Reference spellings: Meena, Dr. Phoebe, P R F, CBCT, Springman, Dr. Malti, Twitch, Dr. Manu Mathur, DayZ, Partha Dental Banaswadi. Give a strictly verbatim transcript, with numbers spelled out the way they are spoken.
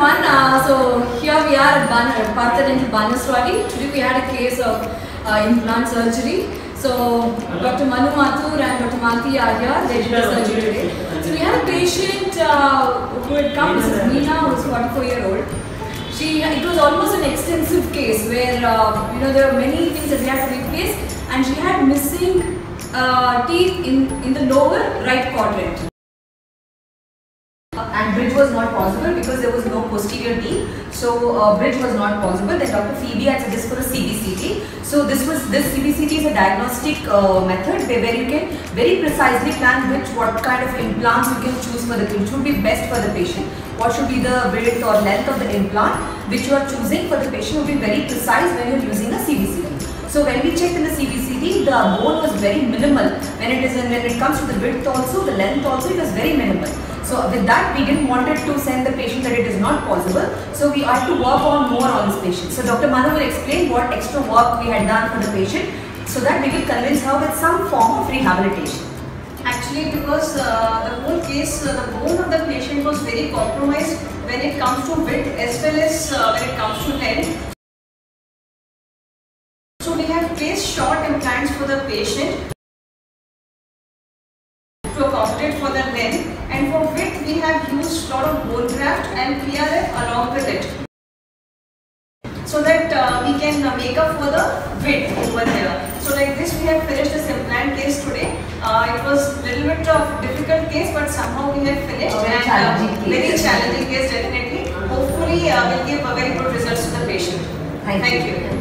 Everyone, uh, so here we are at Ban Partha Dental Banaswadi. Today we had a case of uh, implant surgery. So Doctor Manu Mathur and Doctor Malti are here. They did the surgery today. So we had a patient uh, who had come. This is Meena, who is forty-four year old. She it was almost an extensive case where uh, you know there were many things that we had to replace, and she had missing uh, teeth in in the lower right quadrant. And bridge was not possible because there was no posterior teeth, so uh, bridge was not possible. Then Doctor Phoebe had suggested for a C B C T. So this was this C B C T is a diagnostic uh, method where you can very precisely plan which what kind of implants you can choose for the which should be best for the patient. What should be the width or length of the implant which you are choosing for the patient will be very precise when you are using a C B C T. So when we checked in the C B C T, the bone was very minimal. When it is when it comes to the width also, the length also, it was very minimal. So with that, we didn't wanted to send the patient that it is not possible. So we had to work on more on this patient. So Doctor Manu will explain what extra work we had done for the patient so that we will convince her with some form of rehabilitation. Actually, because uh, the whole case, uh, the bone of the patient was very compromised when it comes to width as well as uh, when it comes to length. So we have placed short implants for the patient to accommodate for the length. And for width, we have used lot of bone graft and P R F along with it, so that uh, we can uh, make up for the width over there. So like this, we have finished this implant case today. Uh, it was a little bit of difficult case, but somehow we have finished. Oh, and challenging uh, very case. challenging case, definitely. Hopefully, uh, we'll give a very good results to the patient. Thank, Thank you. you.